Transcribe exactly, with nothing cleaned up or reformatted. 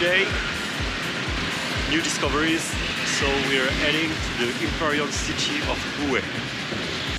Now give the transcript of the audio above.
today, new discoveries, so we are heading to the Imperial city of Hue.